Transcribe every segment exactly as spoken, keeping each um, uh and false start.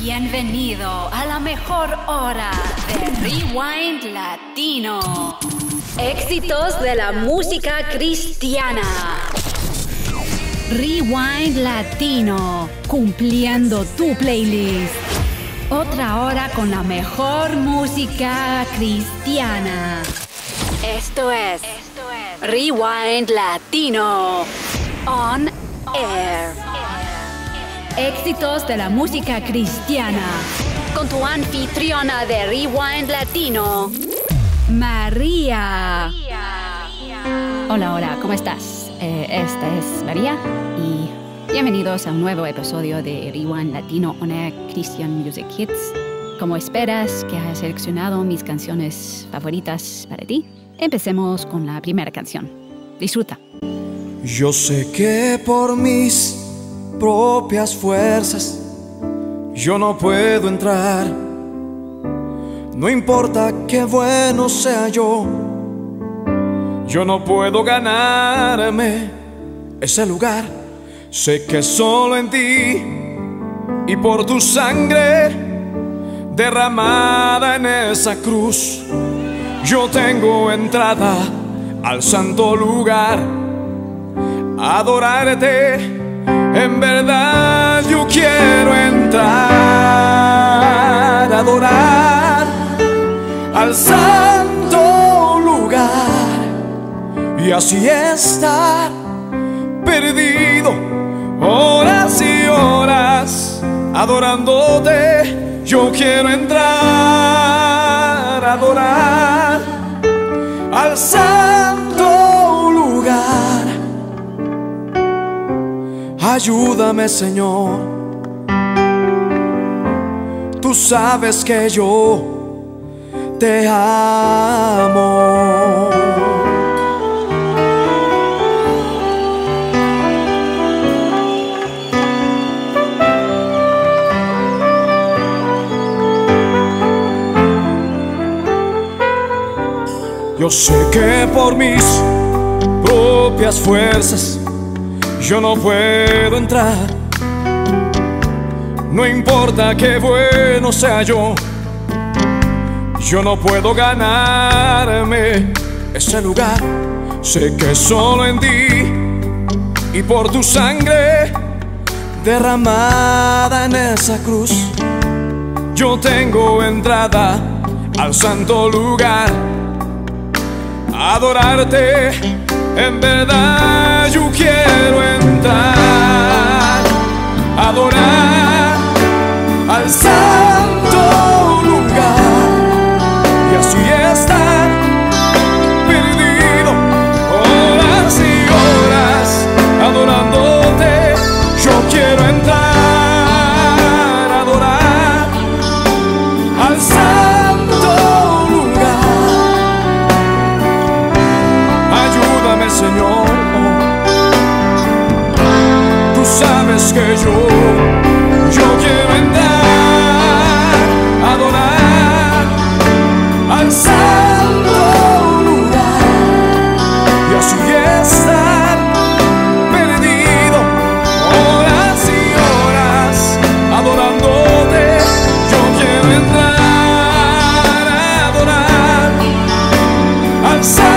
Bienvenido a la mejor hora de Rewind Latino. Éxitos de la música cristiana. Rewind Latino, cumpliendo tu playlist. Otra hora con la mejor música cristiana. Esto es Rewind Latino On Air. Éxitos de la música cristiana. Con tu anfitriona de Rewind Latino, María. Hola, hola, ¿cómo estás? Eh, esta es María y bienvenidos a un nuevo episodio de Rewind Latino On Air Christian Music Hits. Como esperas que haya seleccionado mis canciones favoritas para ti, empecemos con la primera canción. Disfruta. Yo sé que por mis propias fuerzas yo no puedo entrar, no importa qué bueno sea yo, yo no puedo ganarme ese lugar. Sé que solo en ti y por tu sangre derramada en esa cruz, yo tengo entrada al santo lugar, adorarte. En verdad yo quiero entrar, adorar al santo lugar y así estar perdido horas y horas adorándote. Yo quiero entrar, adorar al santo lugar. Ayúdame, Señor, tú sabes que yo te amo. Yo sé que por mis propias fuerzas yo no puedo entrar, no importa qué bueno sea yo, yo no puedo ganarme ese lugar. Sé que solo en ti y por tu sangre derramada en esa cruz, yo tengo entrada al santo lugar, adorarte. En verdad yo quiero entrar, adorar al santo lugar y así estar perdido horas y horas adorándote. Yo quiero entrar, adorar al santo. Señor, tú sabes que yo, yo quiero entrar, adorar al santo lugar y así estar perdido horas y horas adorándote. Yo quiero entrar, adorar al santo.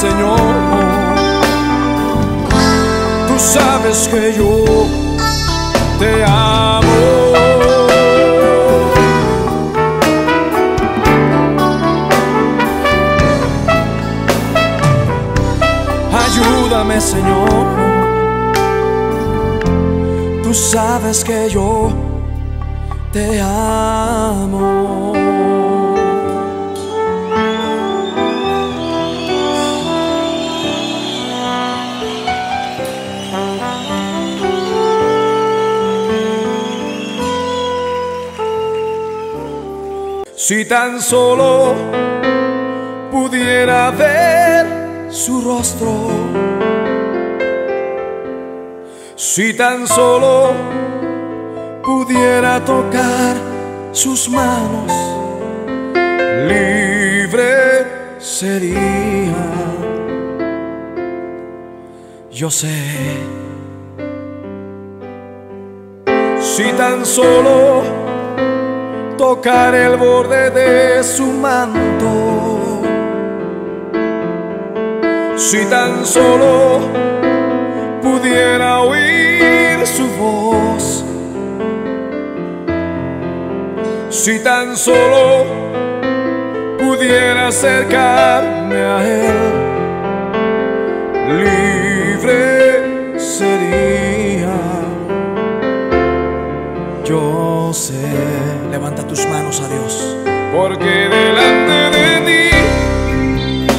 Señor, tú sabes que yo te amo. Ayúdame, Señor, tú sabes que yo te amo. Si tan solo pudiera ver su rostro, si tan solo pudiera tocar sus manos, libre sería, yo sé. Si tan solo tocar el borde de su manto, si tan solo pudiera oír su voz, si tan solo pudiera acercarme a él, libre sería. Yo sé. Levanta tus manos a Dios, porque delante de ti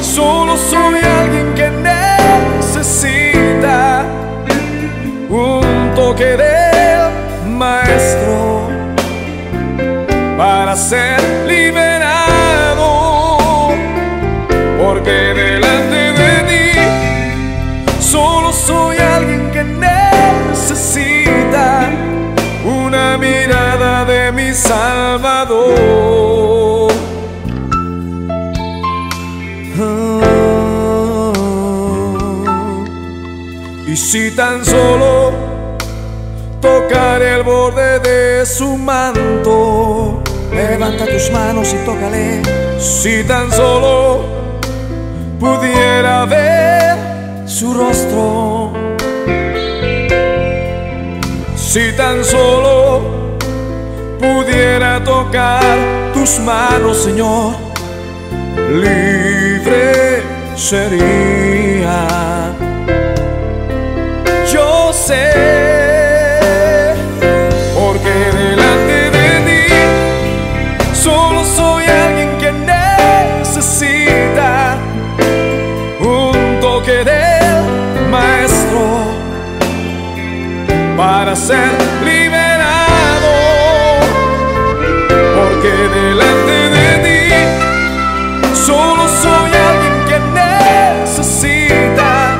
solo soy alguien que necesita un toque del maestro para ser liberado, porque delante de ti solo soy alguien que necesita una mirada de mi Salvador. Ah, y si tan solo tocar el borde de su manto, levanta tus manos y tócale. Si tan solo pudiera ver su rostro, si tan solo pudiera tocar tus manos, Señor, libre sería. Yo sé. Para ser liberado, porque delante de ti solo soy alguien que necesita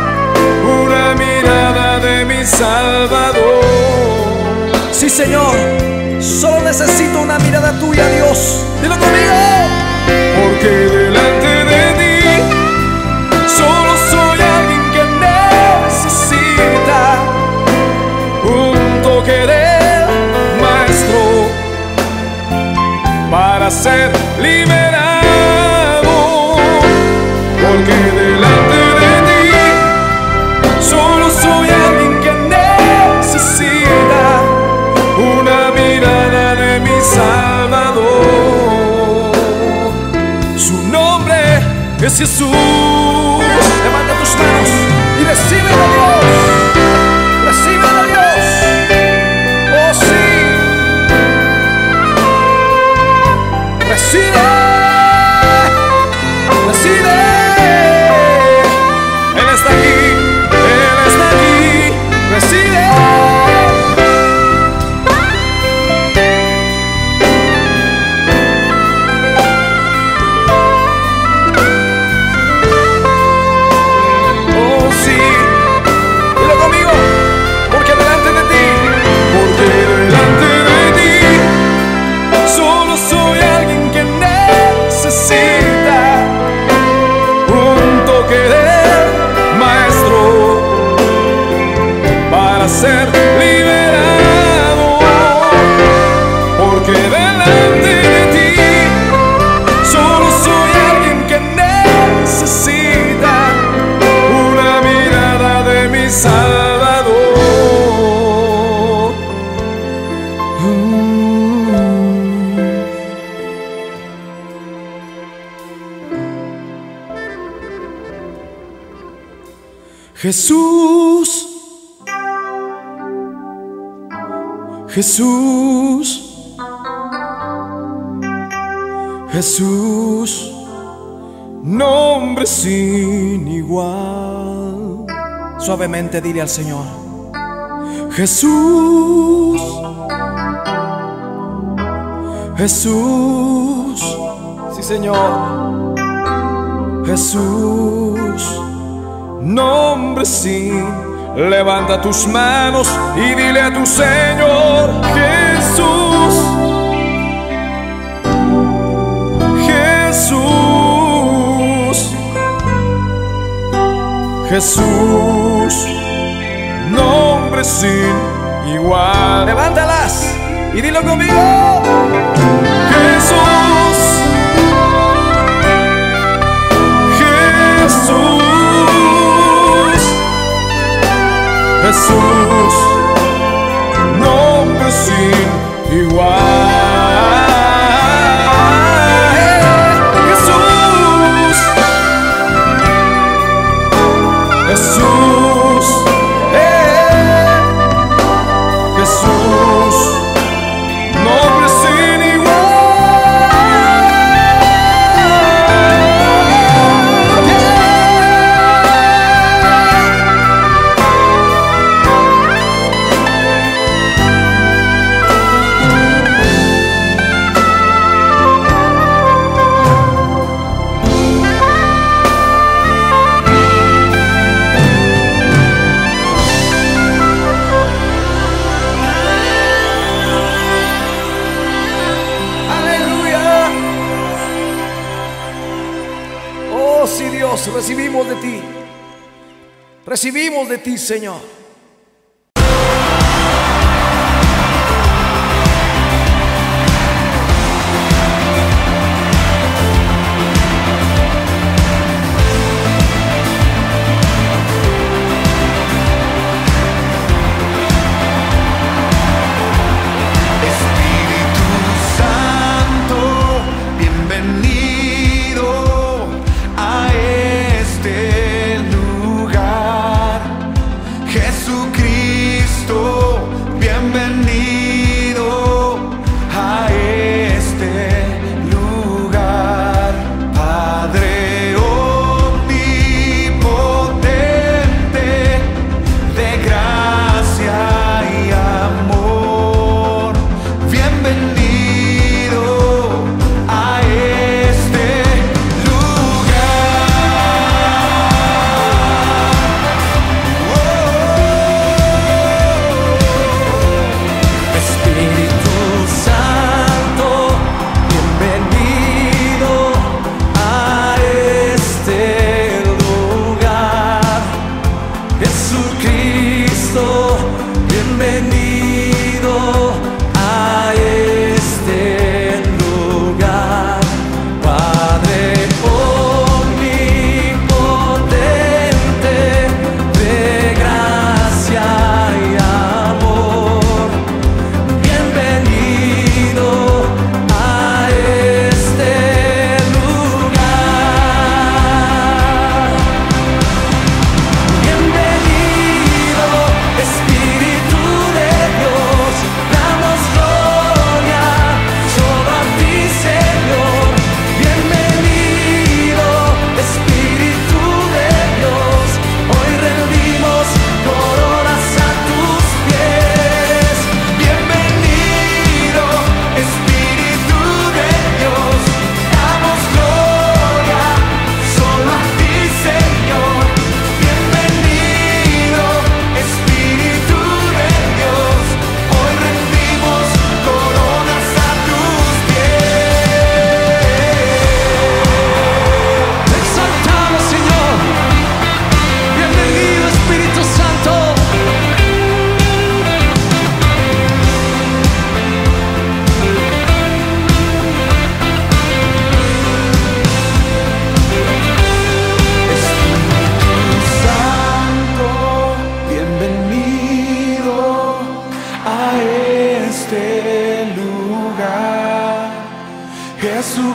una mirada de mi Salvador. Sí, Señor, solo necesito una mirada tuya, Dios. Dilo conmigo. Porque delante de ti solo soy alguien que necesita querer, maestro, para ser liberado, porque delante de ti solo soy alguien que necesita una mirada de mi Salvador. Su nombre es Jesús. Levanta tus manos y recibe a Dios, recibe a Dios. Recibe, recibe. Él está aquí, Él está aquí. Recibe. Oh, sí. Dilo conmigo. Porque delante de ti, porque delante de ti solo soy alguien necesita un toque del maestro para ser liberado, porque delante de ti solo soy alguien que necesita una mirada de mi Salvador. Mm. Jesús, Jesús, Jesús, nombre sin igual. Suavemente dile al Señor: Jesús, Jesús, sí, Señor, Jesús, nombre sin. Levanta tus manos y dile a tu Señor: Jesús, Jesús, Jesús. sin igual. Levántalas y dilo conmigo. Jesús, Jesús, Jesús, nombre sin igual. Recibimos de ti, recibimos de ti, Señor. So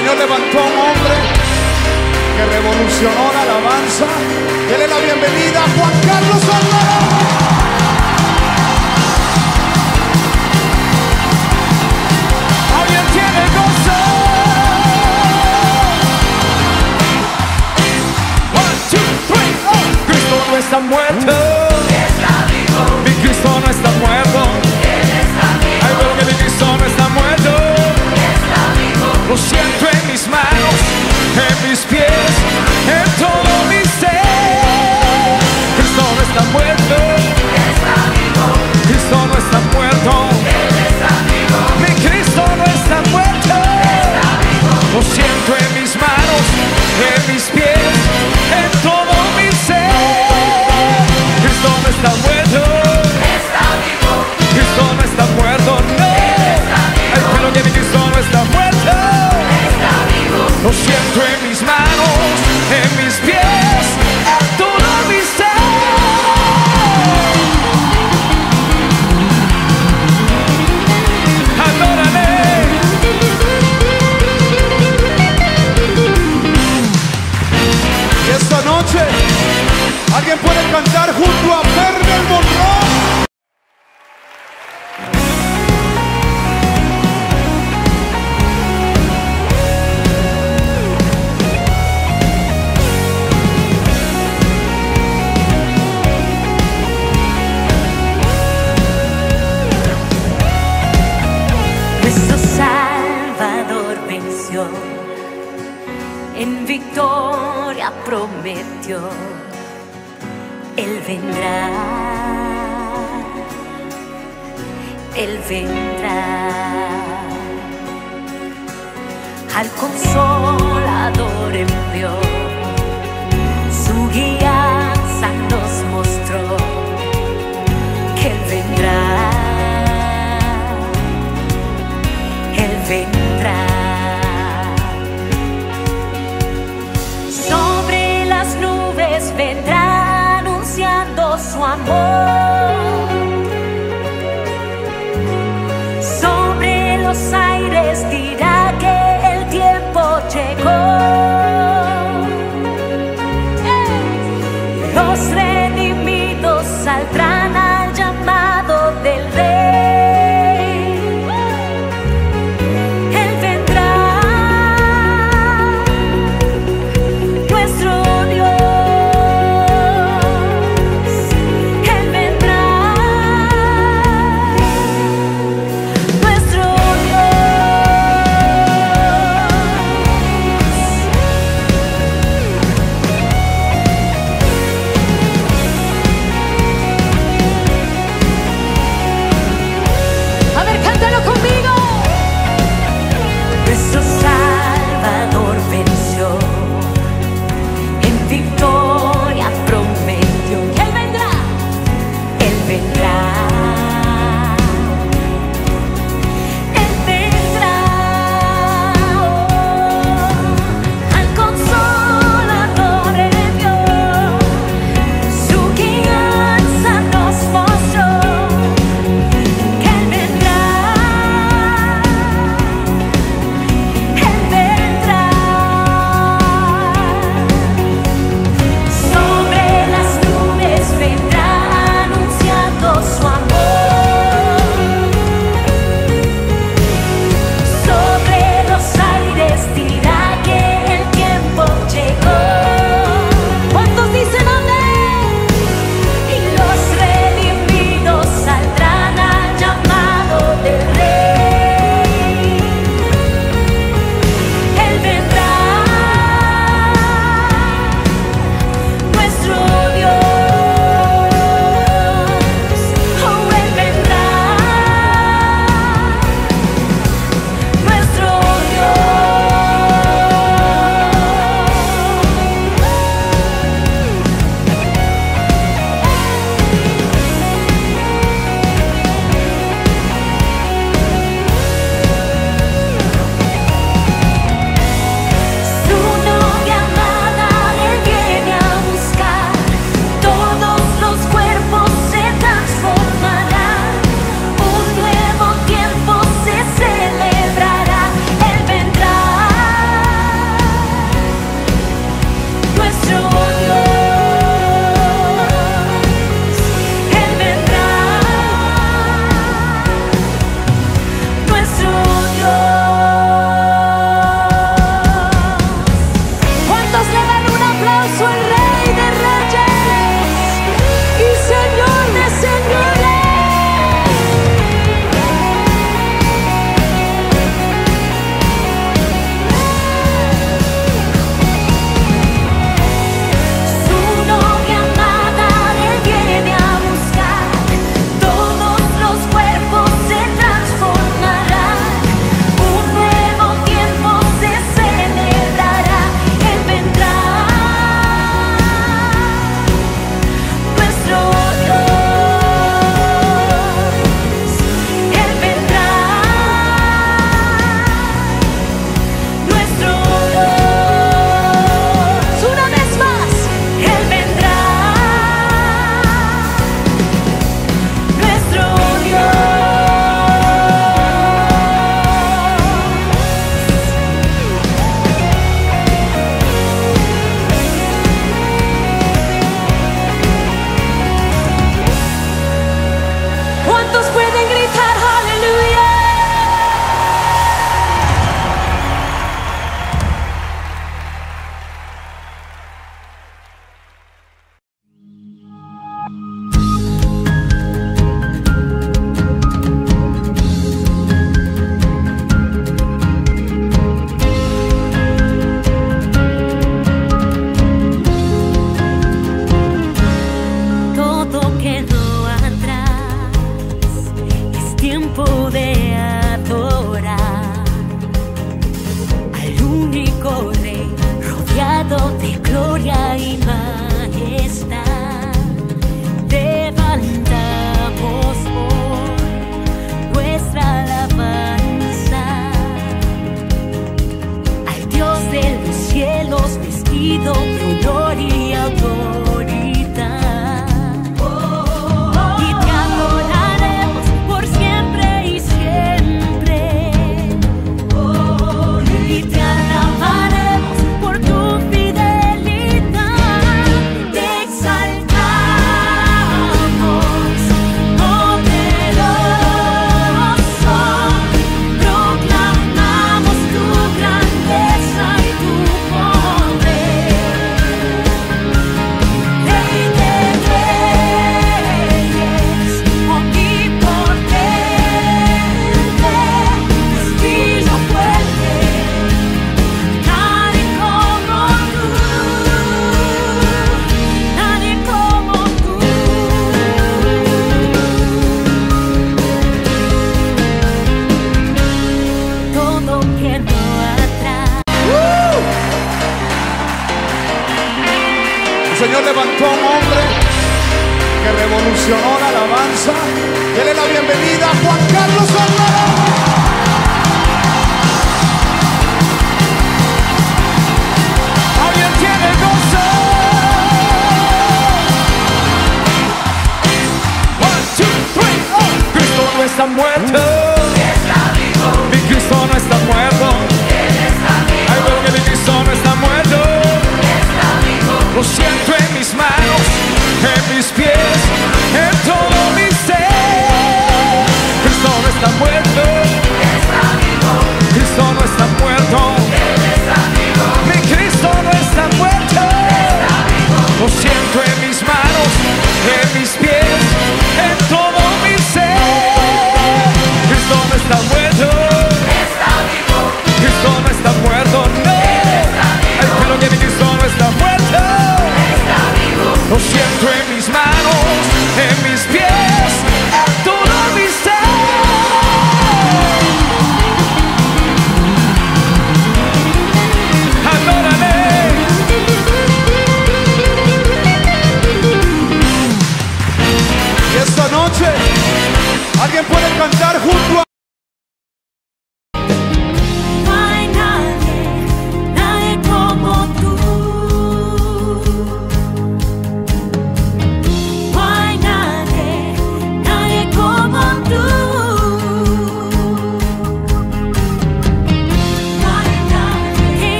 Señor levantó a un hombre que revolucionó la alabanza. Dele la bienvenida a Juan Carlos Alvarado. Cristo no está muerto, está vivo. Mi Cristo no está muerto, Él está vivo. Ay, pero que mi Cristo no está muerto, está vivo. Lo siento en mis manos, en mis pies, en todo mi ser. Cristo no está muerto, está vivo. Cristo no está muerto, Él está vivo. Mi Cristo no está muerto, está vivo. Lo siento en mis manos, en mis pies, en todo mi ser. Cristo no está muerto, está vivo. Cristo no está muerto, no. Ay, pero que mi Cristo no está muerto, está vivo. Lo siento en mis manos, en mis pies, en todo mi ser. Adórale. Y esta noche alguien puede cantar junto a Fernel Monroe. Nuestro Salvador venció, en victoria prometió. Él vendrá, Él vendrá. Al Consolador envió, su guianza nos mostró, que Él vendrá, Él vendrá. Sobre las nubes vendrá, su amor. Sobre los aires dirá que el tiempo llegó. ¡Eh! ¿Cuántos pueden gritar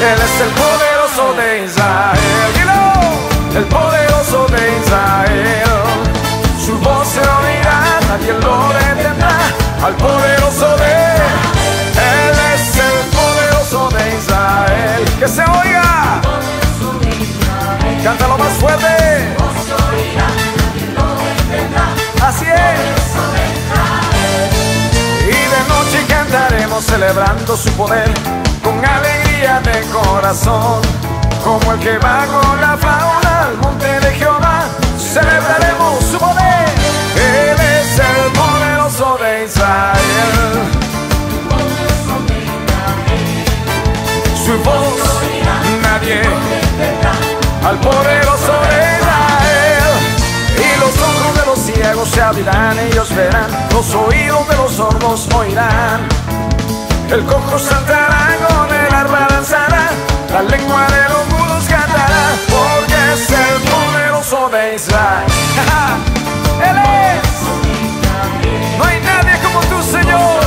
Él es el poderoso de Israel. Dilo, el poderoso de Israel. Su voz se oirá, nadie lo detendrá. Al poderoso de Él, Él es el poderoso de Israel. Que se oiga, cántalo más fuerte. Así es. Y de noche cantaremos celebrando su poder, con alegría de corazón, como el que va con la fauna al monte de Jehová, celebraremos su poder. Él es el poderoso de Israel. Su voz nadie, al poderoso de Israel. Y los ojos de los ciegos se abrirán, ellos verán. Los oídos de los sordos oirán. El cojo saltará, con el arpa danzará, la lengua de los mudos cantará, porque es el poderoso de Israel. Él es, no hay nadie como tú, Señor.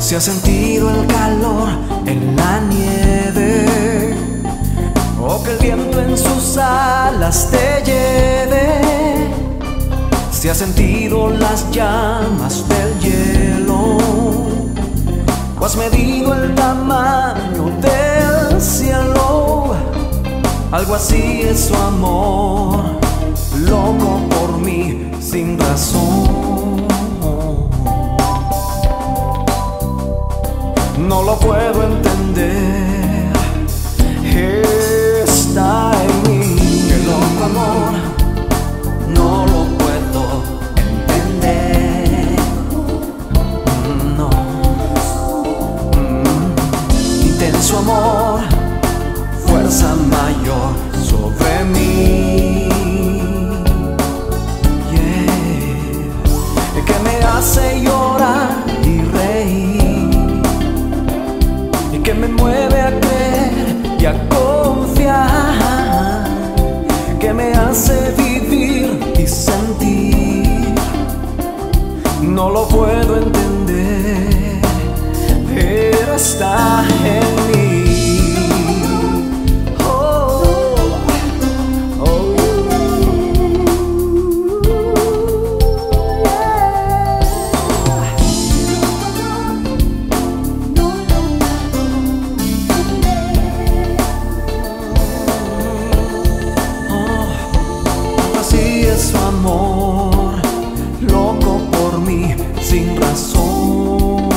Si has sentido el calor en la nieve, o que el viento en sus alas te lleve, si has sentido las llamas del hielo, o has medido el tamaño del cielo, algo así es su amor, loco por mí, sin razón. No lo puedo entender, está en mí. Qué loco amor, no lo puedo entender. No, mm. Intenso amor, fuerza mayor sobre mí, yeah. Que me hace llorar y reír, que me mueve a creer y a confiar, que me hace vivir y sentir. No lo puedo entender, pero está en mí. Loco por mí. mí sin razón.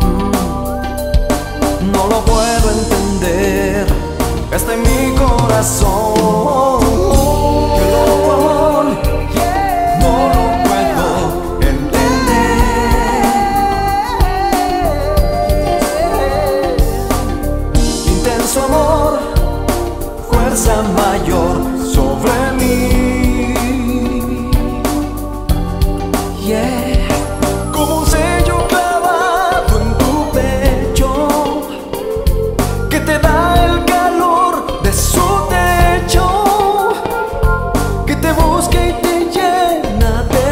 Mm. No lo puedo entender, está en mi corazón. Mayor sobre mí, yeah. Como un sello clavado en tu pecho, que te da el calor de su techo, que te busca y te llena de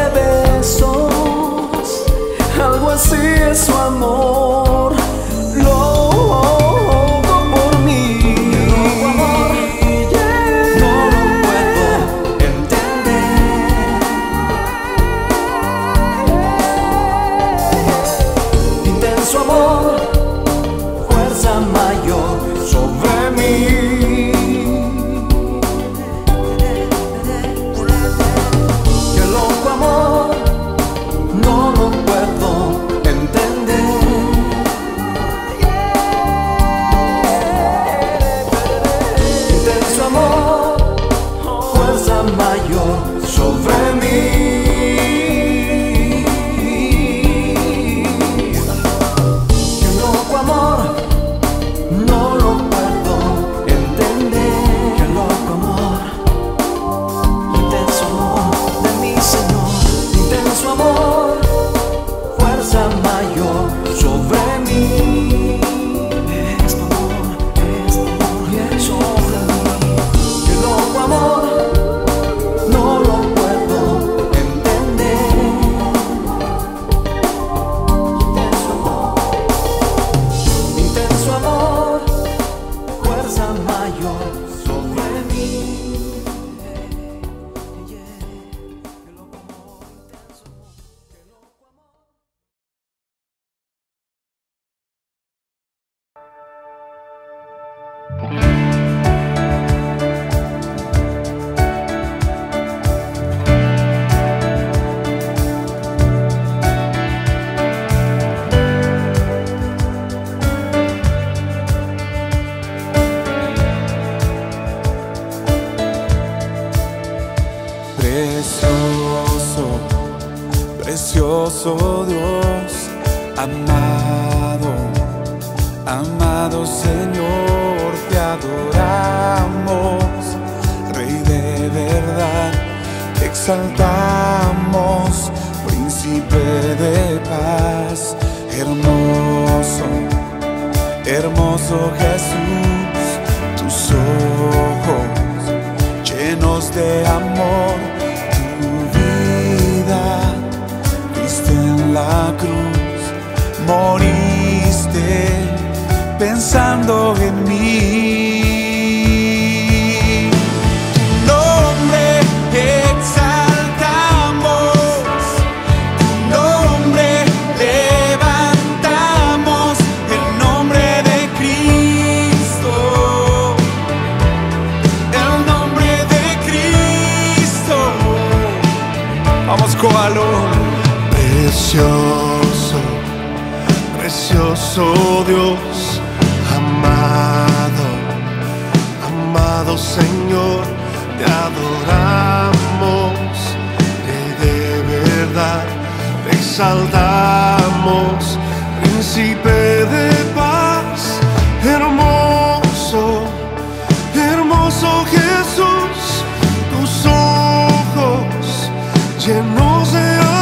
besos. Algo así es su amor. Precioso Dios, amado, amado Señor, te adoramos, Rey de verdad, te exaltamos, Príncipe de paz, hermoso, hermoso Jesús, tus ojos llenos de amor. La cruz moriste pensando en mí. Tu nombre exaltamos, tu nombre levantamos, el nombre de Cristo, el nombre de Cristo. Vamos, Coalo. Precioso, precioso Dios, amado, amado Señor, te adoramos, Rey de verdad, te exaltamos, Príncipe de paz, hermoso, hermoso Jesús, tus ojos llenos de nombre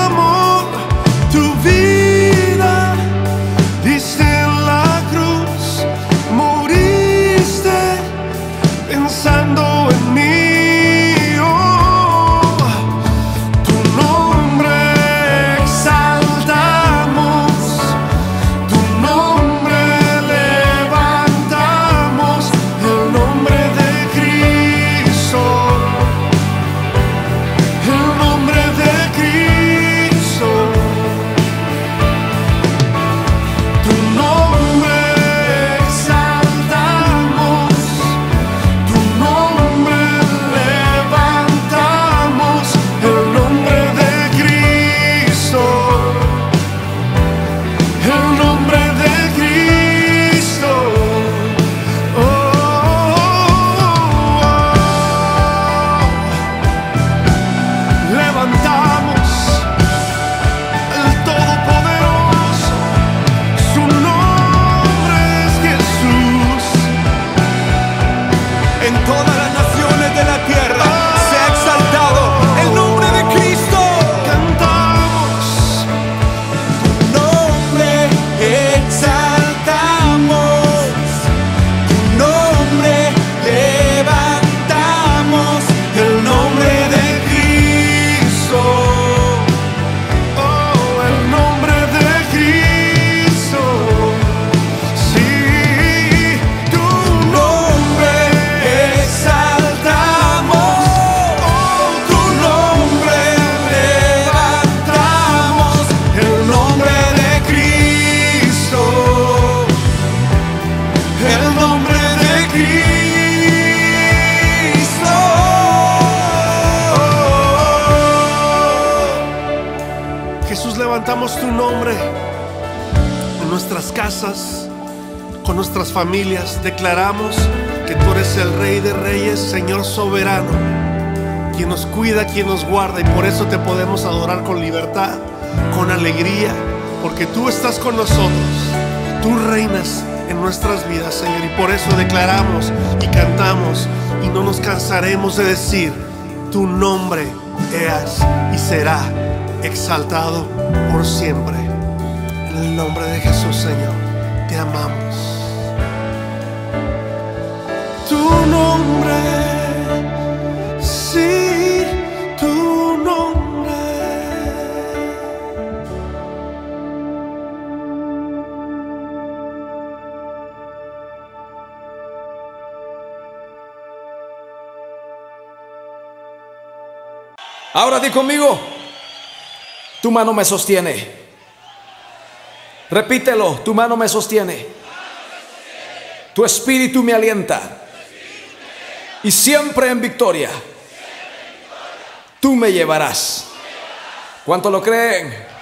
Jesús, levantamos tu nombre en nuestras casas, con nuestras familias. Declaramos que tú eres el Rey de Reyes, Señor soberano, quien nos cuida, quien nos guarda, y por eso te podemos adorar con libertad, con alegría, porque tú estás con nosotros, tú reinas en nuestras vidas, Señor, y por eso declaramos y cantamos y no nos cansaremos de decir: tu nombre es y será exaltado por siempre. En el nombre de Jesús, Señor, te amamos. Tu nombre, sí, tu nombre. Ahora di conmigo: tu mano me sostiene. Repítelo: tu mano me sostiene. Tu espíritu me alienta. Y siempre en victoria tú me llevarás. ¿Cuánto lo creen?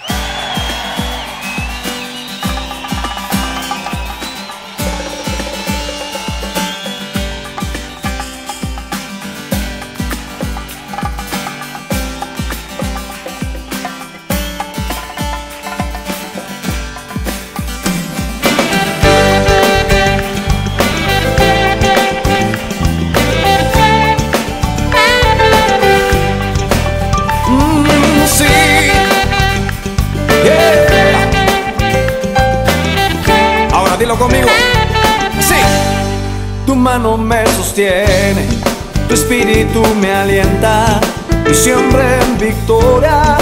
Conmigo, sí. Tu mano me sostiene, tu espíritu me alienta, y siempre en victoria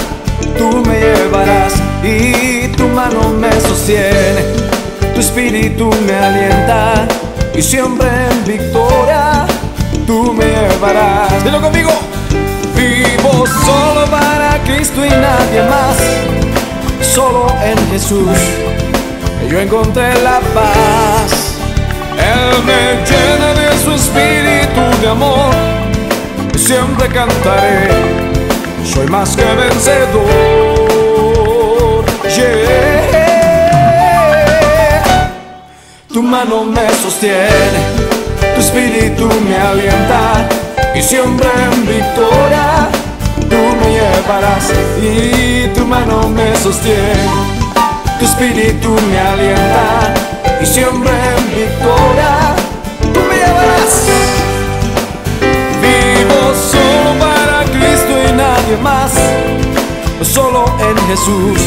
tú me llevarás. Y tu mano me sostiene, tu espíritu me alienta, y siempre en victoria tú me llevarás. Dilo conmigo: vivo solo para Cristo y nadie más, solo en Jesús yo encontré la paz. Él me llena de su espíritu de amor, y siempre cantaré: soy más que vencedor. Yeah. Tu mano me sostiene, tu espíritu me alienta, y siempre en victoria tú me llevarás. Y tu mano me sostiene, tu espíritu me alienta, y siempre en victoria tú me llevarás. Vivo solo para Cristo y nadie más, solo en Jesús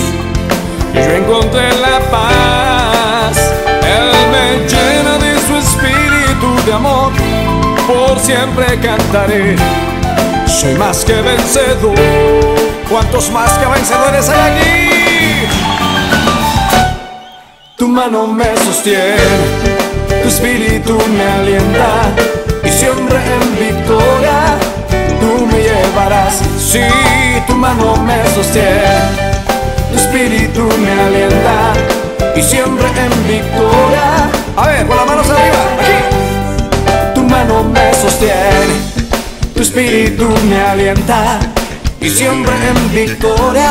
yo encontré la paz. Él me llena de su espíritu de amor, por siempre cantaré: soy más que vencedor. ¿Cuántos más que vencedores hay aquí? Tu mano me sostiene, tu espíritu me alienta, y siempre en victoria tú me llevarás. Sí, tu mano me sostiene, tu espíritu me alienta, y siempre en victoria. A ver, con las manos arriba, aquí. Tu mano me sostiene, tu espíritu me alienta, y siempre en victoria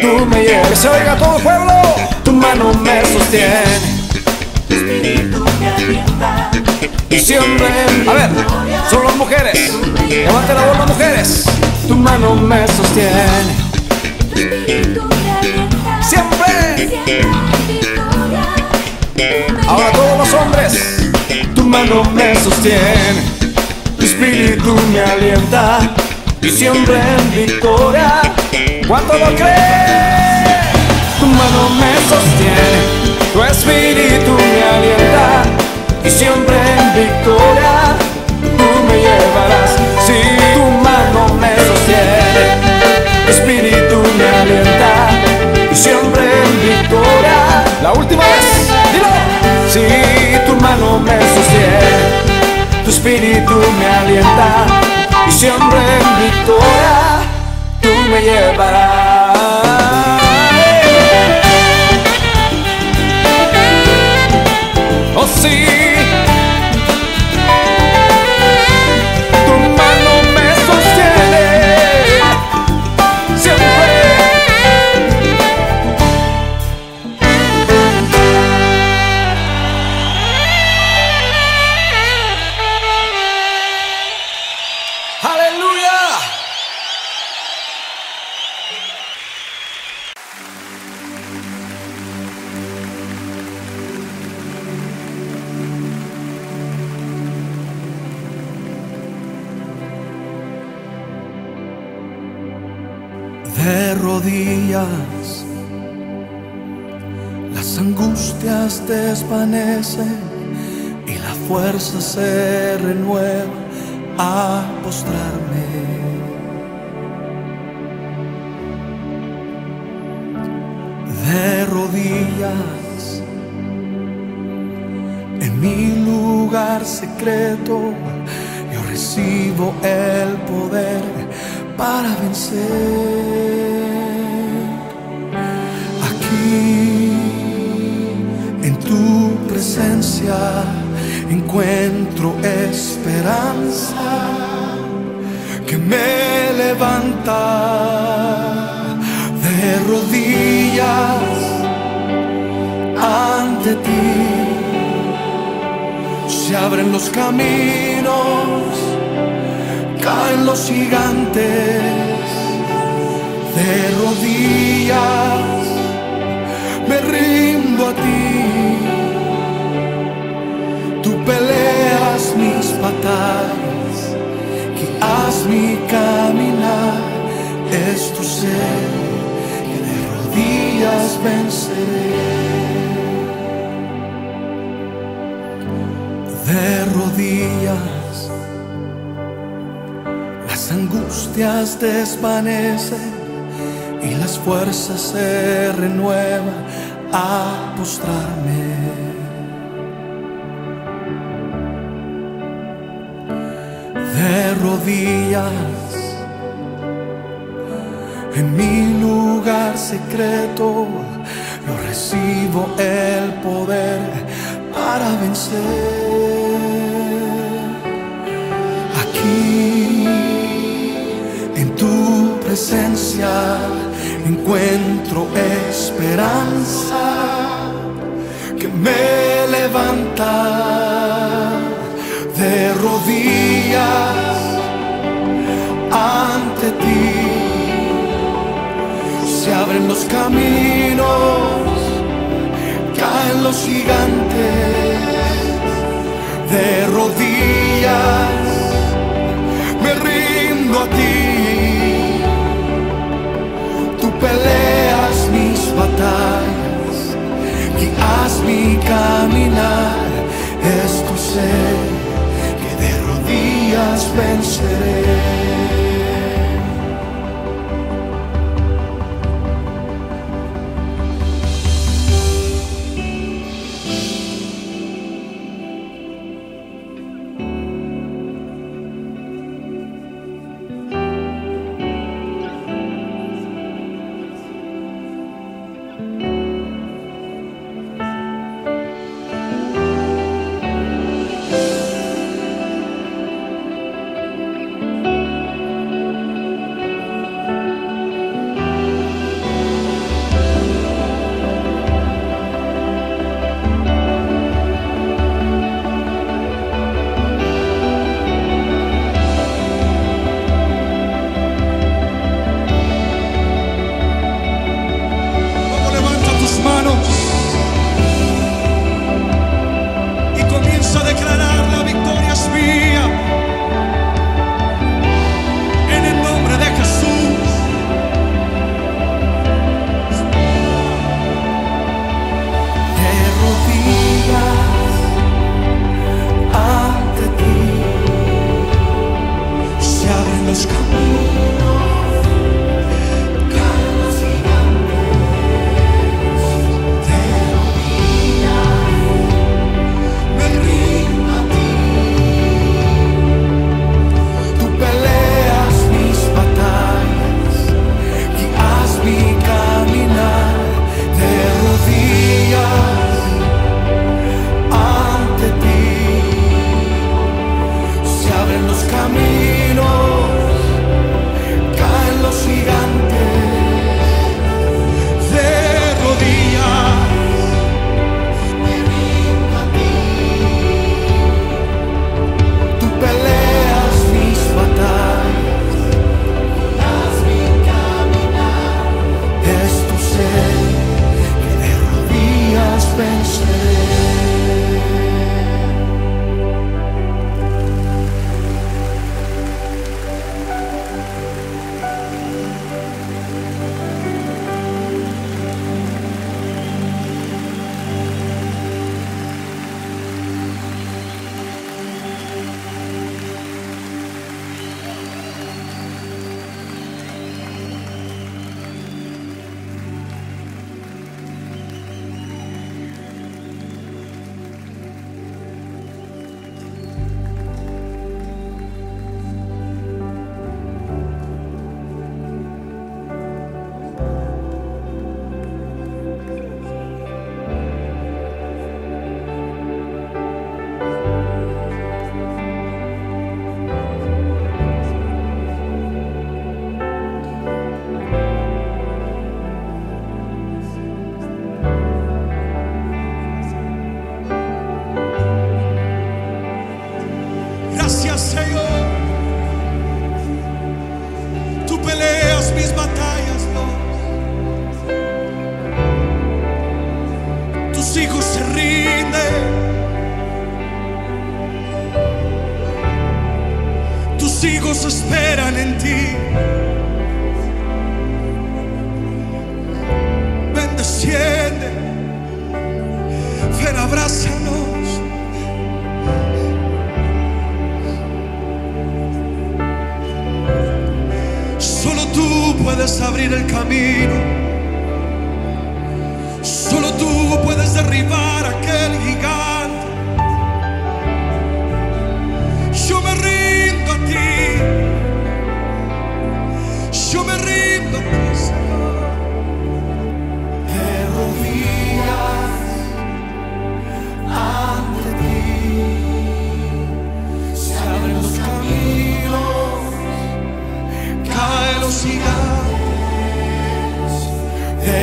tú me llevas. Que se oiga todo el pueblo. Tu mano me sostiene, tu espíritu me alienta, y siempre en victoria. A ver, son las mujeres. Levante la voz, las mujeres. Tu mano me sostiene, tu espíritu me alienta, siempre, siempre en victoria. Ahora todos los hombres. Tu mano me sostiene, tu espíritu me alienta, y siempre en victoria. ¿Cuánto lo crees? Tu mano me sostiene, tu espíritu me alienta, y siempre en victoria tú me llevarás. Si sí, tu mano me sostiene, tu espíritu me alienta, y siempre en victoria. La última vez, dilo. Si sí, tu mano me sostiene, tu espíritu me alienta, y siempre en victoria tú me llevarás. Oh sí, tu mano me sostiene, siempre de rodillas, las angustias desvanecen y la fuerza se renueva a postrarme. De rodillas, en mi lugar secreto, yo recibo el poder para vencer. Aquí, en tu presencia, encuentro esperanza que me levanta. De rodillas ante ti se abren los caminos, caen los gigantes. De rodillas me rindo a ti, tú peleas mis batallas, guías mi caminar, es tu ser. Días venceré. De rodillas, las angustias desvanecen y las fuerzas se renuevan a postrarme. De rodillas, en mi lugar secreto, yo recibo el poder para vencer. Aquí, en tu presencia, encuentro esperanza que me levanta. De rodillas ante ti se abren los caminos, caen los gigantes. De rodillas me rindo a ti, tú peleas mis batallas, guías mi caminar, es tu ser que de rodillas venceré. hijos esperan en ti. Ven, desciende, ven, abrázanos. Solo tú puedes abrir el camino. Solo tú puedes derribar aquel gigante. Yo me rindo a ti. Yo me rindo a ti, Señor. De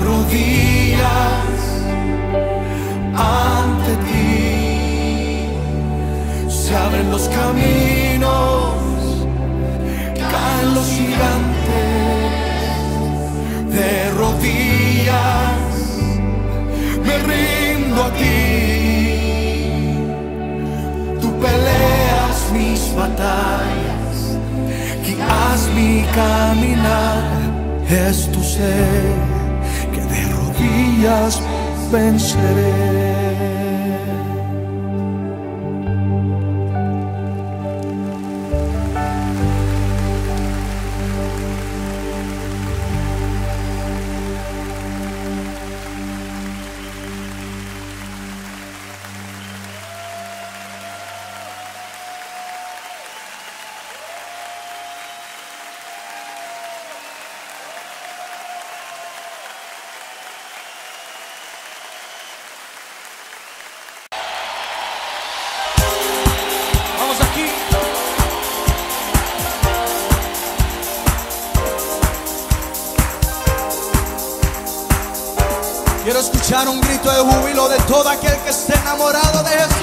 rodillas ante ti se abren los caminos, caen los gigantes. De rodillas me rindo a ti. Tú peleas mis batallas, guías mi caminar. De rodillas ante ti se abren los caminos, caen los gigantes. De rodillas me rindo a ti. Tú peleas mis batallas, guías mi caminar. Es tu ser que de rodillas venceré. Quiero escuchar un grito de júbilo de todo aquel que esté enamorado de Jesús.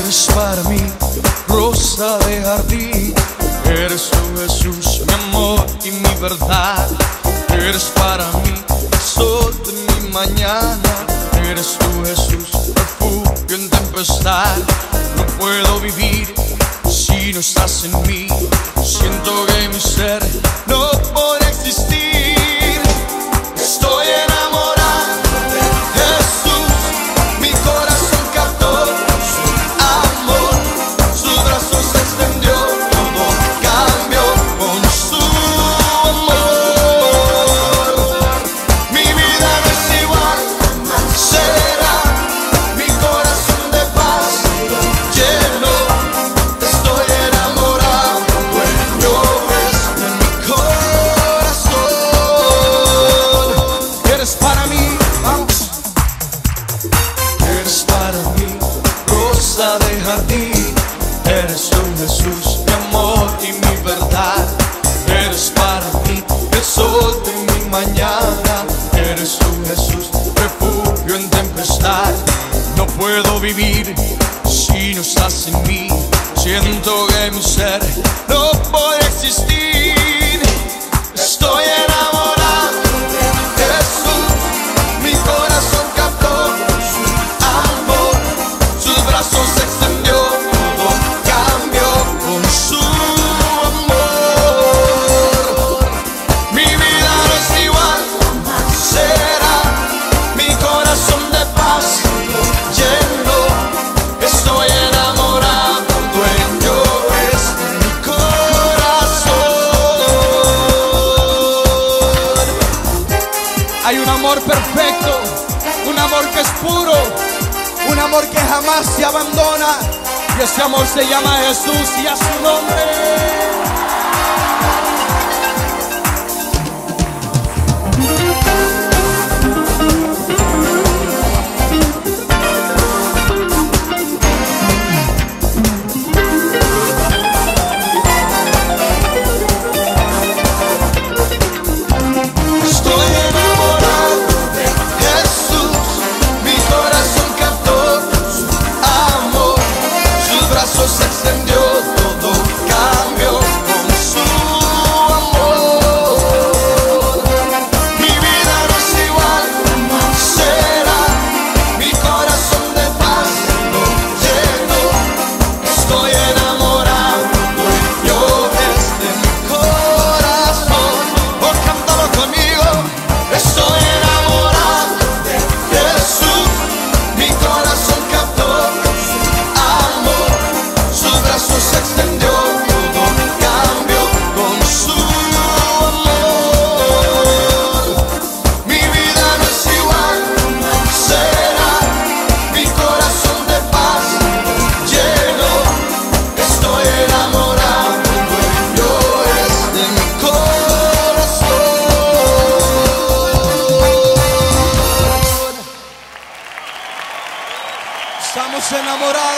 Eres para mí rosa de jardín, eres tú Jesús, mi amor y mi verdad. Eres para mí el sol de mi mañana, eres tú Jesús, refugio en tempestad. No puedo vivir si no estás en mí, siento que mi ser no puede existir. Estoy enamorado de Jesús, mi corazón captó su amor, su brazo se extendió, todo cambió con su amor. Vivir si no estás en mí, siento que mi ser no puede existir. Estoy enamorado de Jesús, mi corazón captó su amor, sus brazos se extendió, todo cambió con su amor. Mi vida no es igual, será mi corazón de paz. Perfecto, un amor que es puro, un amor que jamás se abandona, y ese amor se llama Jesús y a su nombre. estamos enamorados.